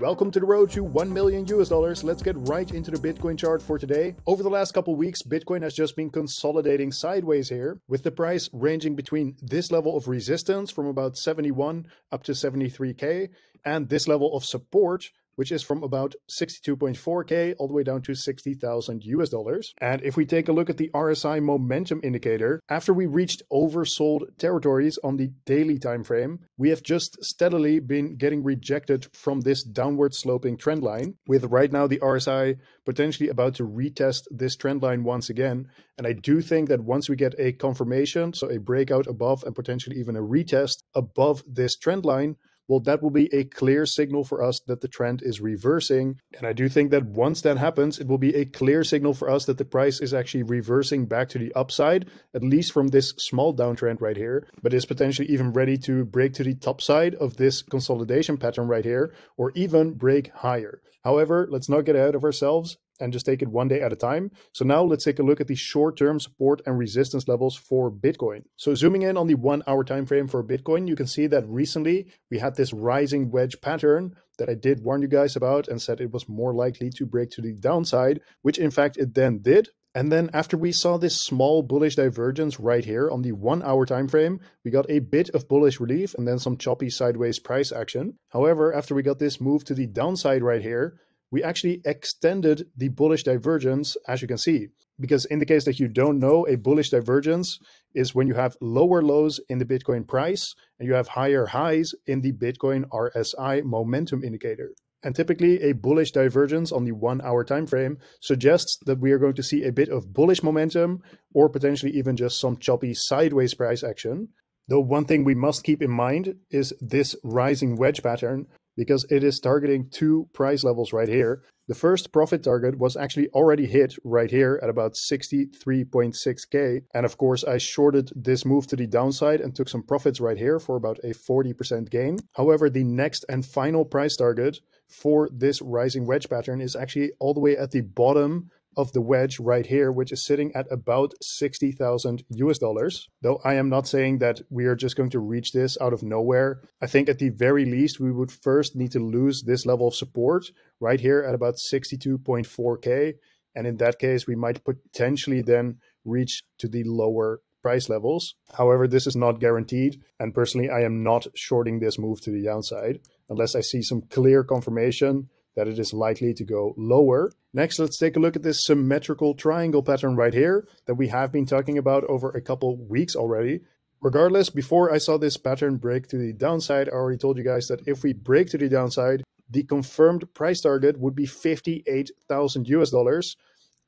Welcome to the road to $1 million US. Let's get right into the Bitcoin chart for today. Over the last couple weeks, Bitcoin has just been consolidating sideways here, with the price ranging between this level of resistance from about 71 up to 73K and this level of support, which is from about 62.4K all the way down to $60,000 US. And if we take a look at the RSI momentum indicator, after we reached oversold territories on the daily time frame, we have just steadily been getting rejected from this downward sloping trend line, with right now the RSI potentially about to retest this trend line once again. And I do think that once we get a confirmation, so a breakout above and potentially even a retest above this trend line, well, that will be a clear signal for us that the trend is reversing. And I do think that once that happens, it will be a clear signal for us that the price is actually reversing back to the upside, at least from this small downtrend right here, but is potentially even ready to break to the top side of this consolidation pattern right here, or even break higher. However, let's not get ahead of ourselves and just take it one day at a time. So now let's take a look at the short-term support and resistance levels for Bitcoin. So zooming in on the 1 hour time frame for Bitcoin, you can see that recently we had this rising wedge pattern that I did warn you guys about and said it was more likely to break to the downside, which in fact it then did. And then after we saw this small bullish divergence right here on the 1 hour time frame, we got a bit of bullish relief and then some choppy sideways price action. However, after we got this move to the downside right here, we actually extended the bullish divergence, as you can see, because in the case that you don't know, a bullish divergence is when you have lower lows in the Bitcoin price and you have higher highs in the Bitcoin RSI momentum indicator. And typically a bullish divergence on the 1 hour time frame suggests that we are going to see a bit of bullish momentum or potentially even just some choppy sideways price action. Though one thing we must keep in mind is this rising wedge pattern, because it is targeting two price levels right here. The first profit target was actually already hit right here at about 63.6K. And of course, I shorted this move to the downside and took some profits right here for about a 40% gain. However, the next and final price target for this rising wedge pattern is actually all the way at the bottom of the wedge right here, which is sitting at about $60,000 US. Though I am not saying that we are just going to reach this out of nowhere. I think at the very least, we would first need to lose this level of support right here at about 62.4K. And in that case, we might potentially then reach to the lower price levels. However, this is not guaranteed. And personally, I am not shorting this move to the downside unless I see some clear confirmation that it is likely to go lower. Next, let's take a look at this symmetrical triangle pattern right here that we have been talking about over a couple weeks already. Regardless, before I saw this pattern break to the downside, I already told you guys that if we break to the downside, the confirmed price target would be $58,000 US.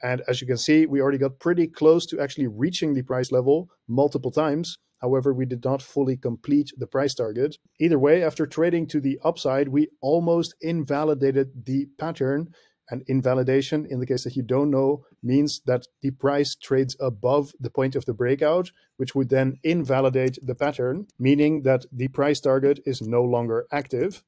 And as you can see, we already got pretty close to actually reaching the price level multiple times. However, we did not fully complete the price target. Either way, after trading to the upside, we almost invalidated the pattern. And invalidation, in the case that you don't know, means that the price trades above the point of the breakout, which would then invalidate the pattern, meaning that the price target is no longer active.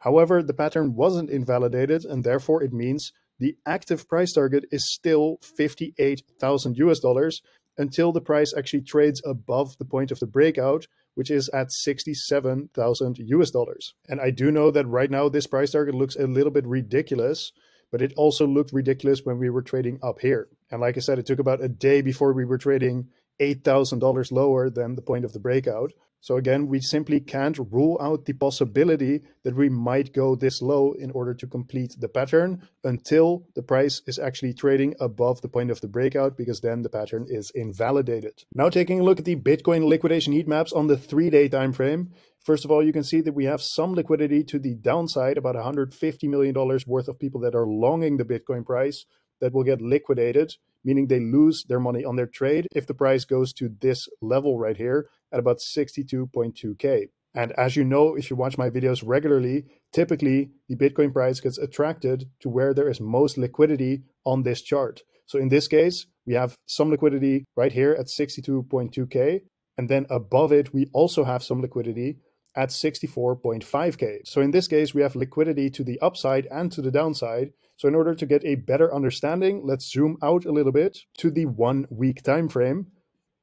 However, the pattern wasn't invalidated, and therefore it means the active price target is still $58,000 US, until the price actually trades above the point of the breakout, which is at $67,000 US. And I do know that right now this price target looks a little bit ridiculous, but it also looked ridiculous when we were trading up here. And like I said, it took about a day before we were trading $8,000 lower than the point of the breakout. So again, we simply can't rule out the possibility that we might go this low in order to complete the pattern until the price is actually trading above the point of the breakout, because then the pattern is invalidated. Now taking a look at the Bitcoin liquidation heat maps on the 3 day time frame. First of all, you can see that we have some liquidity to the downside, about $150 million worth of people that are longing the Bitcoin price that will get liquidated, meaning they lose their money on their trade if the price goes to this level right here at about 62.2K. And as you know, if you watch my videos regularly, typically the Bitcoin price gets attracted to where there is most liquidity on this chart. So in this case, we have some liquidity right here at 62.2K. And then above it, we also have some liquidity at 64.5K. So in this case, we have liquidity to the upside and to the downside. So in order to get a better understanding, let's zoom out a little bit to the 1 week time frame,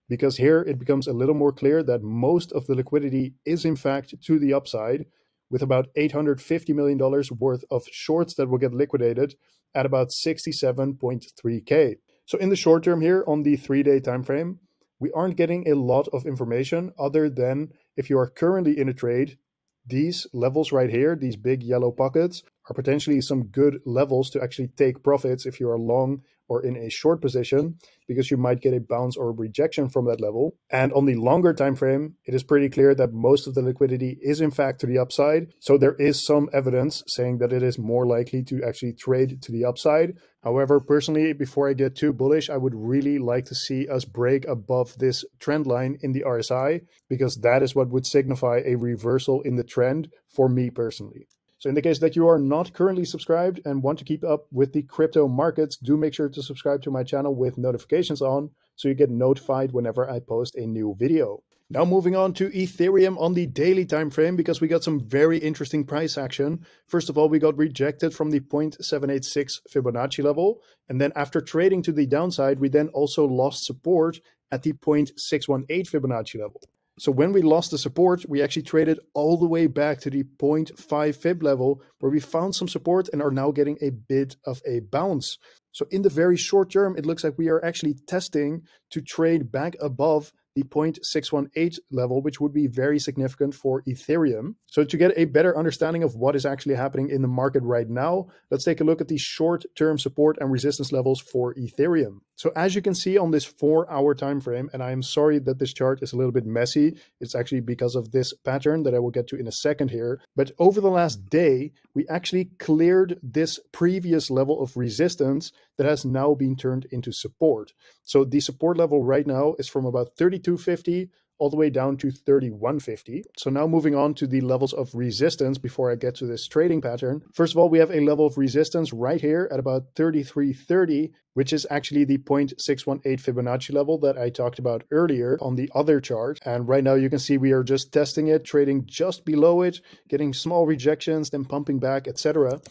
because here it becomes a little more clear that most of the liquidity is in fact to the upside, with about $850 million worth of shorts that will get liquidated at about 67.3K. So in the short term here on the 3-day time frame, we aren't getting a lot of information other than if you are currently in a trade, these levels right here, these big yellow pockets, are potentially some good levels to actually take profits if you are long or in a short position, because you might get a bounce or a rejection from that level. And on the longer time frame, it is pretty clear that most of the liquidity is in fact to the upside. So there is some evidence saying that it is more likely to actually trade to the upside. However, personally, before I get too bullish, I would really like to see us break above this trend line in the RSI, because that is what would signify a reversal in the trend for me personally. So in the case that you are not currently subscribed and want to keep up with the crypto markets, do make sure to subscribe to my channel with notifications on so you get notified whenever I post a new video. Now moving on to Ethereum on the daily time frame, because we got some very interesting price action. First of all, we got rejected from the 0.786 Fibonacci level. And then after trading to the downside, we then also lost support at the 0.618 Fibonacci level. So when we lost the support, we actually traded all the way back to the 0.5 Fib level, where we found some support and are now getting a bit of a bounce. So in the very short term, it looks like we are actually testing to trade back above the 0.618 level, which would be very significant for Ethereum. So to get a better understanding of what is actually happening in the market right now, let's take a look at the short-term support and resistance levels for Ethereum. So as you can see on this 4-hour time frame, and I am sorry that this chart is a little bit messy, it's actually because of this pattern that I will get to in a second here, but over the last day, we actually cleared this previous level of resistance that has now been turned into support. So the support level right now is from about 32.50 all the way down to 31.50. So now moving on to the levels of resistance before I get to this trading pattern. First of all, we have a level of resistance right here at about 33.30, which is actually the 0.618 Fibonacci level that I talked about earlier on the other chart. And right now you can see we are just testing it, trading just below it, getting small rejections, then pumping back, etc.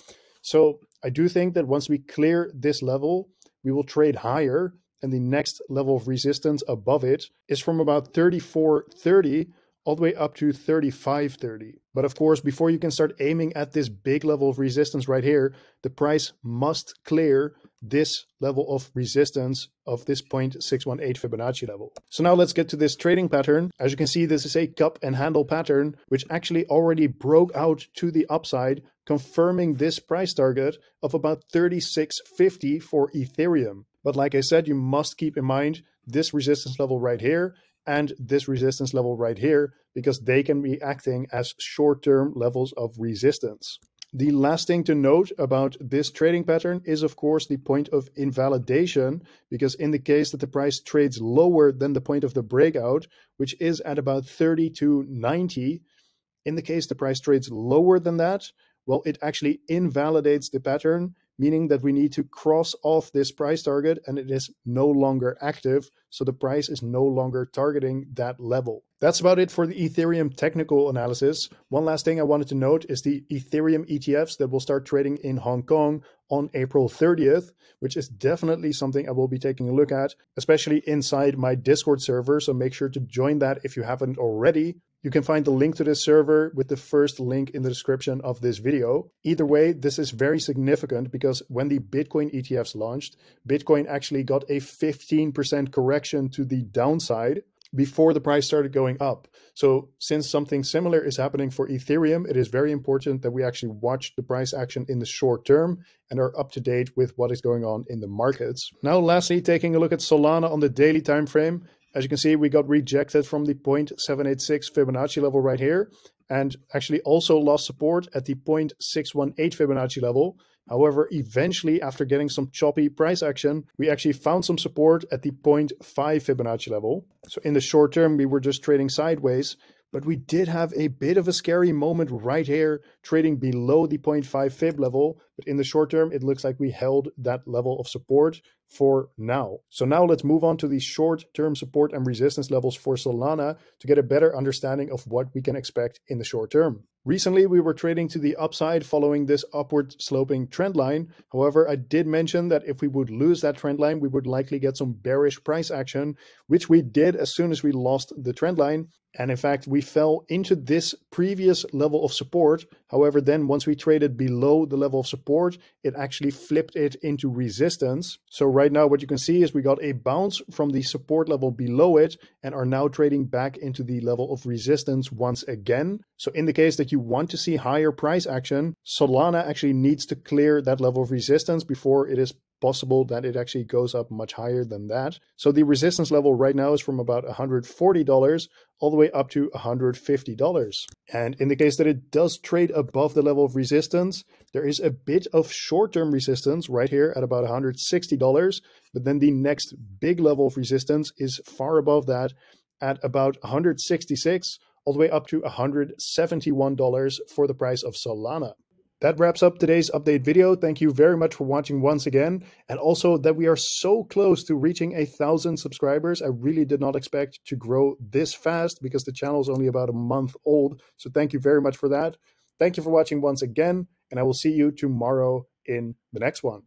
So I do think that once we clear this level, we will trade higher. And the next level of resistance above it is from about 34.30 all the way up to 35.30. But of course, before you can start aiming at this big level of resistance right here, the price must clear this level of resistance of this 0.618 Fibonacci level. So now let's get to this trading pattern. As you can see, this is a cup and handle pattern, which actually already broke out to the upside, confirming this price target of about 36.50 for Ethereum. But like I said, you must keep in mind this resistance level right here and this resistance level right here, because they can be acting as short-term levels of resistance. The last thing to note about this trading pattern is, of course, the point of invalidation, because in the case that the price trades lower than the point of the breakout, which is at about 32.90, in the case the price trades lower than that, well, it actually invalidates the pattern, meaning that we need to cross off this price target and it is no longer active. So the price is no longer targeting that level. That's about it for the Ethereum technical analysis. One last thing I wanted to note is the Ethereum ETFs that will start trading in Hong Kong on April 30th, which is definitely something I will be taking a look at, especially inside my Discord server. So make sure to join that if you haven't already. You can find the link to this server with the first link in the description of this video. Either way, this is very significant because when the Bitcoin ETFs launched, Bitcoin actually got a 15% correction to the downside before the price started going up. So since something similar is happening for Ethereum, it is very important that we actually watch the price action in the short term and are up to date with what is going on in the markets. Now, lastly, taking a look at Solana on the daily time frame. As you can see, we got rejected from the 0.786 Fibonacci level right here, and actually also lost support at the 0.618 Fibonacci level. However, eventually, after getting some choppy price action, we actually found some support at the 0.5 Fibonacci level. So in the short term, we were just trading sideways, but we did have a bit of a scary moment right here, trading below the 0.5 Fib level. But in the short term, it looks like we held that level of support for now. So now let's move on to the short-term support and resistance levels for Solana to get a better understanding of what we can expect in the short term. Recently, we were trading to the upside following this upward sloping trend line. However, I did mention that if we would lose that trend line, we would likely get some bearish price action, which we did as soon as we lost the trend line. And in fact, we fell into this previous level of support. However, then once we traded below the level of support, it actually flipped it into resistance. So right now, what you can see is we got a bounce from the support level below it and are now trading back into the level of resistance once again. So in the case that you want to see higher price action, Solana actually needs to clear that level of resistance before it is possible that it actually goes up much higher than that. So the resistance level right now is from about $140 all the way up to $150. And in the case that it does trade above the level of resistance, there is a bit of short-term resistance right here at about $160, but then the next big level of resistance is far above that at about $166 all the way up to $171 for the price of Solana. That wraps up today's update video. Thank you very much for watching once again. And also that we are so close to reaching 1,000 subscribers. I really did not expect to grow this fast because the channel is only about a month old. So thank you very much for that. Thank you for watching once again, and I will see you tomorrow in the next one.